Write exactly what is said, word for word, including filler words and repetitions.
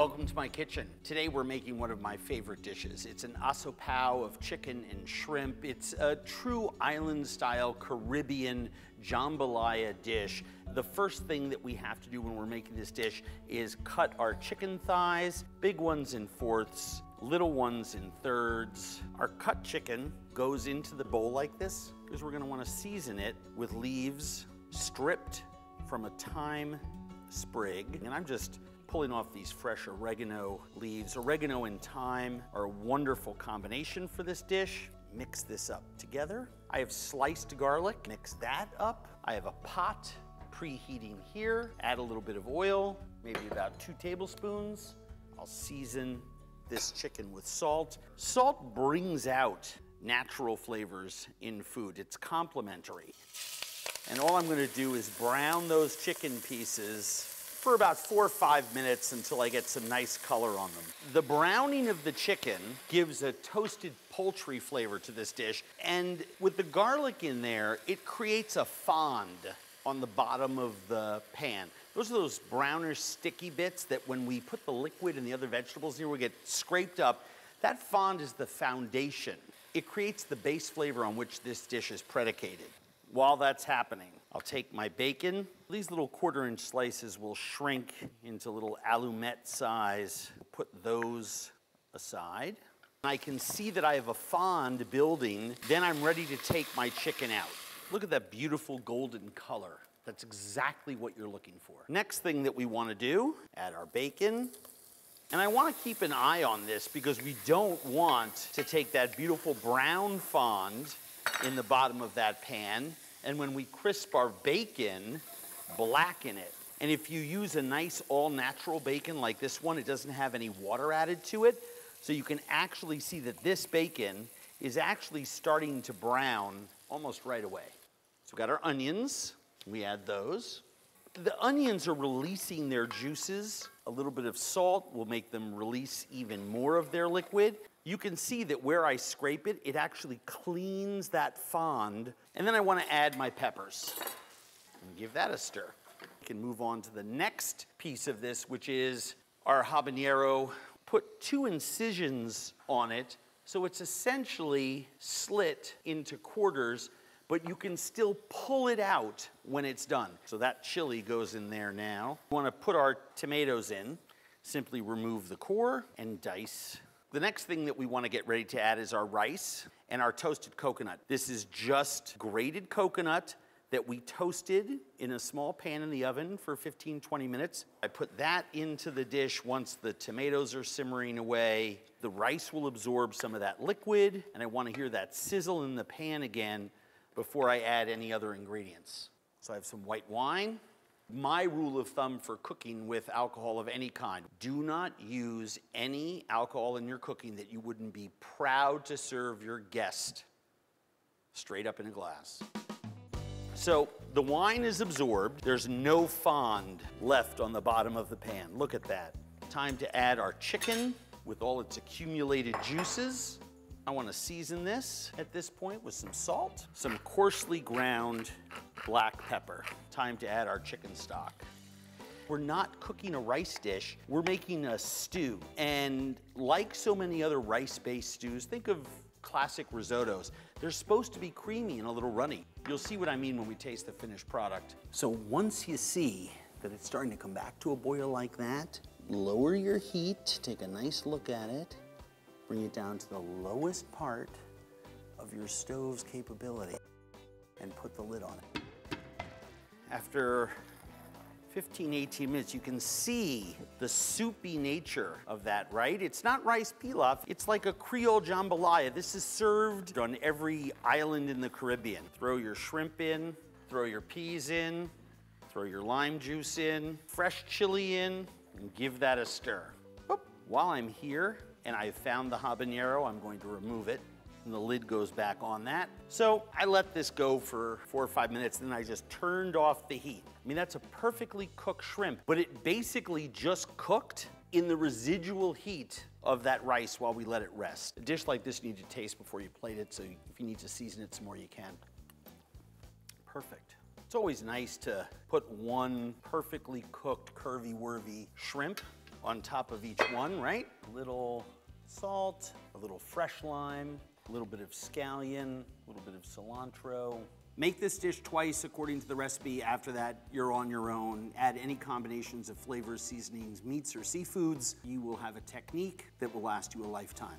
Welcome to my kitchen. Today we're making one of my favorite dishes. It's an asopao of chicken and shrimp. It's a true island-style Caribbean jambalaya dish. The first thing that we have to do when we're making this dish is cut our chicken thighs, big ones in fourths, little ones in thirds. Our cut chicken goes into the bowl like this because we're gonna wanna season it with leaves stripped from a thyme sprig. And I'm just pulling off these fresh oregano leaves. Oregano and thyme are a wonderful combination for this dish. Mix this up together. I have sliced garlic, mix that up. I have a pot preheating here. Add a little bit of oil, maybe about two tablespoons. I'll season this chicken with salt. Salt brings out natural flavors in food. It's complementary. And all I'm gonna do is brown those chicken pieces for about four or five minutes until I get some nice color on them. The browning of the chicken gives a toasted poultry flavor to this dish, and with the garlic in there, it creates a fond on the bottom of the pan. Those are those brownish sticky bits that when we put the liquid and the other vegetables here, we get scraped up. That fond is the foundation. It creates the base flavor on which this dish is predicated. While that's happening, I'll take my bacon. These little quarter inch slices will shrink into little allumette size. Put those aside. I can see that I have a fond building. Then I'm ready to take my chicken out. Look at that beautiful golden color. That's exactly what you're looking for. Next thing that we wanna do, add our bacon. And I wanna keep an eye on this because we don't want to take that beautiful brown fond in the bottom of that pan, and when we crisp our bacon, blacken it. And if you use a nice all-natural bacon like this one, it doesn't have any water added to it, so you can actually see that this bacon is actually starting to brown almost right away. So we've got our onions, we add those. The onions are releasing their juices. A little bit of salt will make them release even more of their liquid. You can see that where I scrape it, it actually cleans that fond. And then I want to add my peppers and give that a stir. We can move on to the next piece of this, which is our habanero. Put two incisions on it, so it's essentially slit into quarters, but you can still pull it out when it's done. So that chili goes in there now. We want to put our tomatoes in. Simply remove the core and dice. The next thing that we want to get ready to add is our rice and our toasted coconut. This is just grated coconut that we toasted in a small pan in the oven for fifteen, twenty minutes. I put that into the dish once the tomatoes are simmering away. The rice will absorb some of that liquid, and I want to hear that sizzle in the pan again before I add any other ingredients. So I have some white wine. My rule of thumb for cooking with alcohol of any kind, do not use any alcohol in your cooking that you wouldn't be proud to serve your guest straight up in a glass. So the wine is absorbed. There's no fond left on the bottom of the pan. Look at that. Time to add our chicken with all its accumulated juices. I want to season this at this point with some salt, some coarsely ground black pepper. Time to add our chicken stock. We're not cooking a rice dish, we're making a stew. And like so many other rice-based stews, think of classic risottos. They're supposed to be creamy and a little runny. You'll see what I mean when we taste the finished product. So once you see that it's starting to come back to a boil like that, lower your heat, take a nice look at it, bring it down to the lowest part of your stove's capability, and put the lid on it. After fifteen, eighteen minutes, you can see the soupy nature of that, right? It's not rice pilaf, it's like a Creole jambalaya. This is served on every island in the Caribbean. Throw your shrimp in, throw your peas in, throw your lime juice in, fresh chili in, and give that a stir. Boop. While I'm here, and I've found the habanero, I'm going to remove it. And the lid goes back on that. So I let this go for four or five minutes, and then I just turned off the heat. I mean, that's a perfectly cooked shrimp, but it basically just cooked in the residual heat of that rice while we let it rest. A dish like this you need to taste before you plate it, so if you need to season it some more, you can. Perfect. It's always nice to put one perfectly cooked, curvy-wurvy shrimp on top of each one, right? A little salt, a little fresh lime, a little bit of scallion, a little bit of cilantro. Make this dish twice according to the recipe. After that, you're on your own. Add any combinations of flavors, seasonings, meats, or seafoods. You will have a technique that will last you a lifetime.